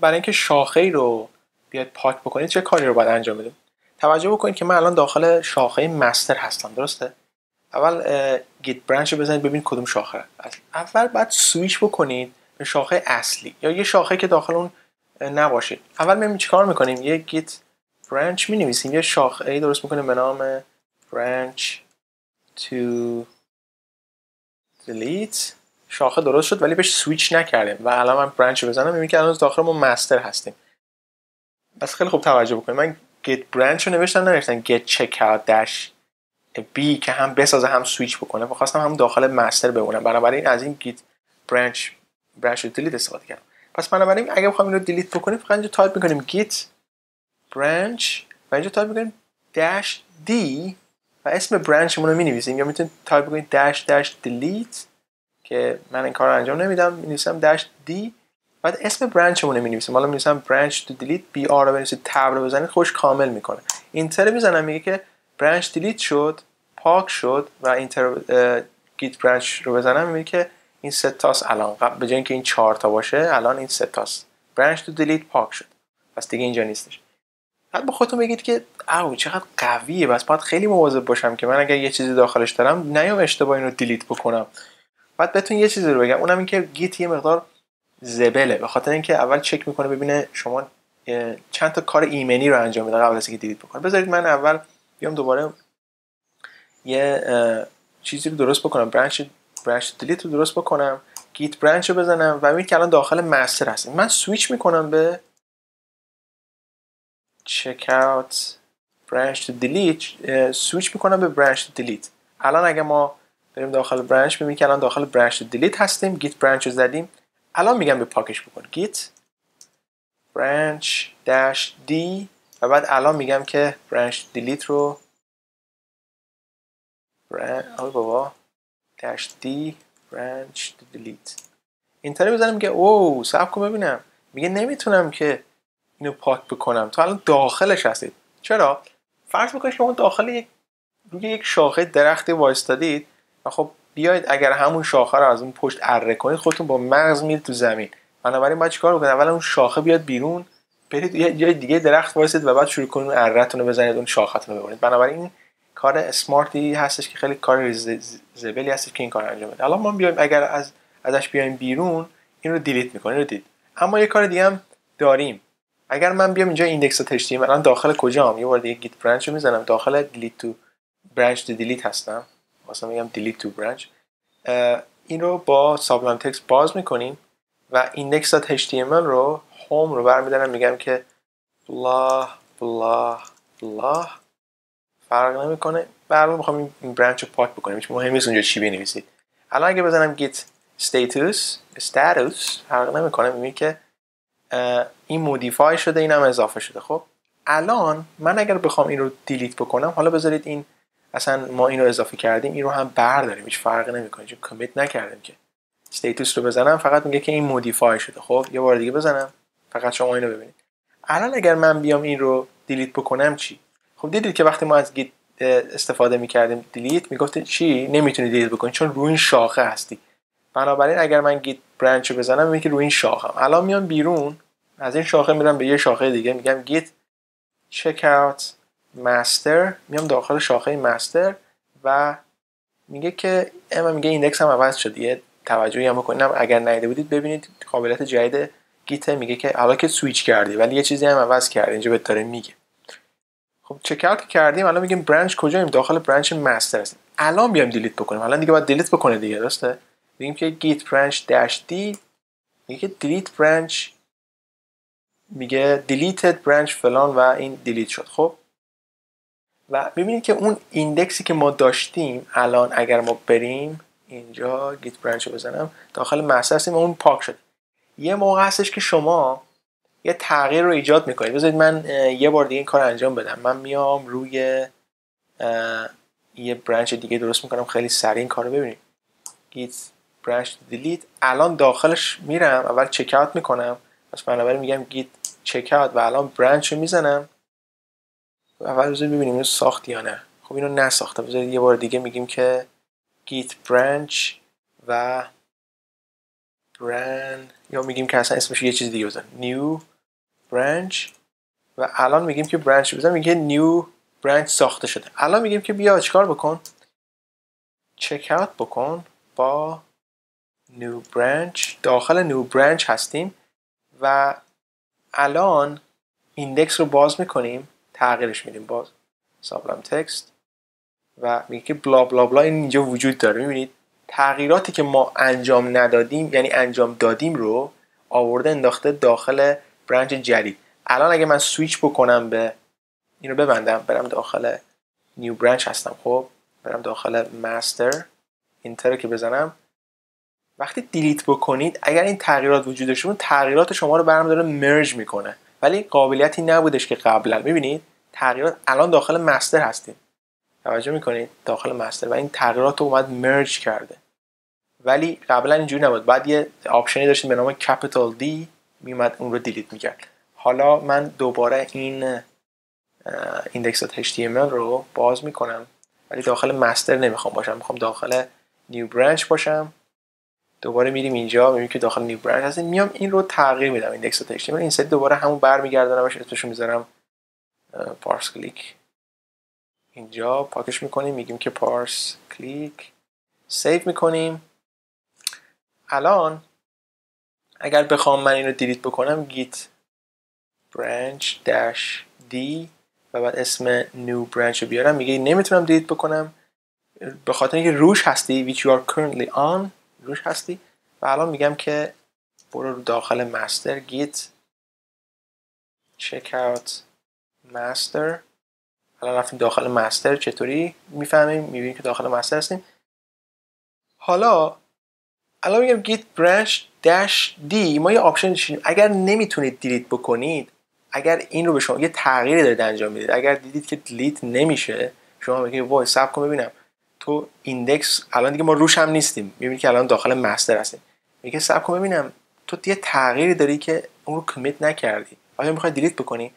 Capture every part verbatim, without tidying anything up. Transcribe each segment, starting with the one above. برای اینکه شاخه‌ای رو بیاد پاک بکنید چه کاری رو باید انجام بدید؟ توجه بکنید که من الان داخل شاخه مستر هستم، درسته؟ اول گیت برانچ رو بزنید ببینید کدوم شاخه. اول بعد سویچ بکنید به شاخه اصلی یا یه شاخه که داخل اون نباشه. اول می‌بینیم چیکار می‌کنیم، یه گیت برانچ می‌نویسیم، یه شاخه‌ای درست می‌کنیم به نام برانچ تو delete. شاخه درست شد ولی بهش سویچ نکردیم و الان من برانچ رو بزنم می‌بینید که الان داخل ما مستر هستیم. بس خیلی خوب توجه بکنید، من گیت برانچ رو نوشتم، نوشتم گیت چک اوت داش بی که هم بسازه هم سویچ بکنه و خواستم هم داخل مستر بمونم، بنابراین از این گیت برانچ برانچ رو دیلیت استفاده کردم. پس بنابراین اگه بخوام اینو دیلیت بکنیم فقط اینجا تایپ می‌کنیم گیت برانچ و اینجا تایپ می‌کنیم داش دی و اسم برانچمون رو می‌نویسیم، یا می‌تونید تایپ بکنید داش داش دیلیت که من این کارو انجام نمیدم، می‌نویسم داش دی بعد اسم برانچمون رو می‌نویسیم. حالا می‌نویسم برانچ تو دیلیت بی آر رو بنویسید تاب رو بزنید خوش کامل می‌کنه. اینتر می‌زنم میگه که برانچ دیلیت شد، پاک شد و اینتر گیت برانچ رو بزنم می‌بینید که این سه تاست الان، به جای اینکه این چهار تا باشه الان این سه تاست. برانچ تو دیلیت پاک شد. پس دیگه اینجا نیستش. بعد به خودتون بگید که او چقدر قویه، بس باید خیلی مواظب باشم که من اگر یه چیزی داخلش دارم نیام اشتباهی رو دیلیت بکنم. بعد بهتون یه چیزی رو بگم، اونم این که گیت یه مقدار زبله، به خاطر اینکه اول چک میکنه ببینه شما چند تا کار ایمنی رو انجام میده قبل از اینکه دیلیت بکنه. بذارید من اول بیام دوباره یه چیزی رو درست بکنم، برانچ برانچ دیلیت رو درست بکنم، گیت برانچ رو بزنم و میبینید که الان داخل مستر هستیم. من سویچ میکنم به چک اوت برانچ تو دیلیت، سویچ میکنم به برانچ تو دیلیت. الان اگه ما بریم داخل برانچ میبینید که الان داخل برانچ تو دیلیت هستیم، گیت برانچ رو زدیم. الان میگم به پاکش بکن گیت برانچ داش دی و بعد الان میگم که برانچ دیلیت رو آه بابا داش دی برانچ دیلیت اینطوری میزنم میگه اوه صبر کن ببینم، میگه نمیتونم که اینو پاک بکنم تو الان داخلش هستید. چرا؟ فرض بکنید شما داخل یک روی یک شاخه درختی وایستادید و خب بیاید اگر همون شاخه رو از اون پشت اره کنید خودتون با مغز میرید تو زمین. بنابراین باید چیکار بکنید؟ اول اون شاخه بیاد بیرون، برید یه جای دیگه درخت وایسید و بعد شروع کنید اره‌تون رو بزنید، اون شاختون رو ببرید. بنابراین این کار اسمارتی هستش که خیلی کار زبلی هستش که این کار انجام بده. الان ما بیایم اگر از ازش بیایم بیرون این رو دیلیت می‌کنه، دیدید. اما یه کار دیگه هم داریم. اگر من بیام اینجا ایندکس اچ تی ام ال الان داخل کجام؟ یه بار دیگه گیت برانچ رو می‌زنم، داخل دیلیت تو برانچ تو دیلیت هستم. مثلا میگم delete to branch، این رو با سابلایم تکست باز میکنیم و index.html رو home رو برمیدارم میگم که بلا بلا بلا فرق نمیکنه، برام میخوام این برانچ رو پاک بکنیم، هیچ مهم نیست اونجا چی بنویسید. الان اگه بزنم git status status فرق نمیکنه، میبینید که این مودیفای شده اینم اضافه شده. خب الان من اگر بخوام این رو دیلیت بکنم، حالا بذارید این اصلا ما اینو اضافه کردیم این رو هم برداریم هیچ فرقی نمیکنه چون کمیت نکردیم که استیتوس رو بزنم، فقط میگه که این مودیفای شده. خب یه بار دیگه بزنم فقط شما اینو ببینید. الان اگر من بیام این رو دیلیت بکنم چی؟ خب دیدید که وقتی ما از گیت استفاده میکردیم دیلیت میگفت چی نمیتونی دیلیت بکنی چون روی این شاخه هستی. بنابراین اگر من گیت برانچ رو بزنم میگه که روی این شاخه هم. الان میام بیرون از این شاخه میرم به یه شاخه دیگه، میگم گیت چک اوت مستر، میام داخل شاخه مستر و میگه که اما میگه ایندکس هم عوض شد، یه توجهی هم بکنید اگر ندیده بودید ببینید قابلیت جدید گیت میگه که حالا که سویچ کردی ولی یه چیزی هم عوض کردی اینجا بهت داره میگه. خب چک اوت کردیم الان میگیم برانچ کجاییم؟ داخل برانچ مستر هستیم. الان بیام دیلیت بکنیم الان دیگه باید دیلیت بکنه دیگه، درسته؟ میگیم که گیت برانچ داش دی میگه دیلیت برانچ، میگه دیلیتد برانچ فلان و این دیلیت شد. خب و میبینید که اون ایندکسی که ما داشتیم الان اگر ما بریم اینجا گیت برانچ رو بزنم داخل مستر هستیم اون پاک شد. یه موقع هستش که شما یه تغییر رو ایجاد میکنید. بذارید من یه بار دیگه این کار انجام بدم، من میام روی یه برانچ دیگه درست میکنم خیلی سریع این کار رو ببینید. گیت برانچ دیلیت الان داخلش میرم اول چک اوت میکنم، پس بنابراین میگم گیت چک اوت و الان برانچ رو میزنم اول بذارید ببینیم اینو ساخت یا نه. خب اینو نساخته، بذارید یه بار دیگه میگیم که git branch و برند یا میگیم که اصلا اسمش یه چیز دیگه بزن new branch و الان میگیم که برانچ بزن میگه new branch ساخته شده. الان میگیم که بیا چیکار بکن، چک اوت بکن با new branch. داخل new branch هستیم و الان ایندکس رو باز میکنیم، تغییرش میدیم، باز سابلم تکست و میگه که بلا بلا بلا اینجا وجود داره. میبینید تغییراتی که ما انجام ندادیم یعنی انجام دادیم رو آورده انداخته داخل برانچ جدید. الان اگه من سویچ بکنم به اینو ببندم برم داخل نیو برانچ هستم، خب برم داخل ماستر اینتر که بزنم، وقتی دیلیت بکنید اگر این تغییرات وجود داشته تغییرات شما رو برم داره مرج میکنه، ولی قابلیتی نبودش که قبلا. میبینید تغییرات الان داخل ماستر هستیم، توجه میکنید داخل ماستر و این تغییرات رو اومد مرج کرده، ولی قبلا اینجوری نبود. بعد یه آپشنی داشتیم به نام کپیتال دی میومد اون رو دیلیت میکرد. حالا من دوباره این index.html رو باز میکنم ولی داخل مستر نمیخوام باشم، میخوام داخل نیو برانچ باشم. دوباره میریم اینجا میبینیم که داخل نیو برانچ هستیم، میام این رو تغییر میدم index.html این سری دوباره همون برمیگردونمش، اسمشو میذارم پارس کلیک. اینجا پاکش میکنیم میگیم که پارس کلیک، سیو میکنیم. الان اگر بخوام من این رو دیلیت بکنم گیت برانچ داش دی و بعد اسم نیو برانچ رو بیارم، میگه نمیتونم دیلیت بکنم به خاطر اینکه روش هستی which you are currently on، روش هستی. و الان میگم که برو داخل مستر گیت چک اوت مستر. الان رفتیم داخل مستر، چطوری میفهمیم؟ میبینیم که داخل مستر هستیم. حالا الان میگم گیت برانچ داش دی، ما یه آپشن داشتیم اگر نمیتونید دیلیت بکنید، اگر این رو به شما یه تغییری دارید انجام میدید اگر دیدید که دیلیت نمیشه شما میگید وای ساب کن ببینم تو ایندکس، الان دیگه ما روش هم نیستیم، میبینید که الان داخل مستر هستیم، میگه ساب کن ببینم تو یه تغییری داری که اون رو کمیت نکردی، آیا میخواید دیلیت بکنی؟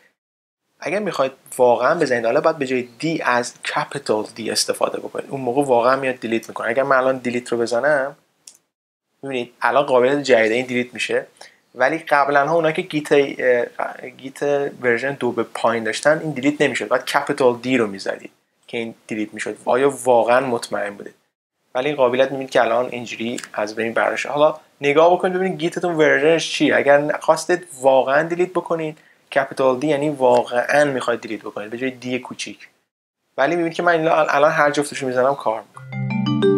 اگر میخواید واقعا بزنید حالا بعد به جای دی از کپیتال دی استفاده بکنید، اون موقع واقعا میاد دیلیت میکنه. اگر من الان دیلیت رو بزنم می‌بینید الان قابلیت جدید این دیلیت میشه، ولی قبلا ها اونا که گیت گیت ورژن دو به پایین داشتن این دیلیت نمیشد، بعد کپیتال دی رو میزدید که این دیلیت میشد. آیا واقعا مطمئن بودید؟ ولی این قابلیت میبینید که الان اینجوری از بین برده شده. حالا نگاه بکنید ببینید گیتتون ورژنش چی. اگر خواستید واقعا دیلیت بکنید کپیتال دی یعنی واقعا میخواید دیلیت بکنید به جای دی کوچیک، ولی میبینید که من الان هر جفتشو میزنم کار میکنه.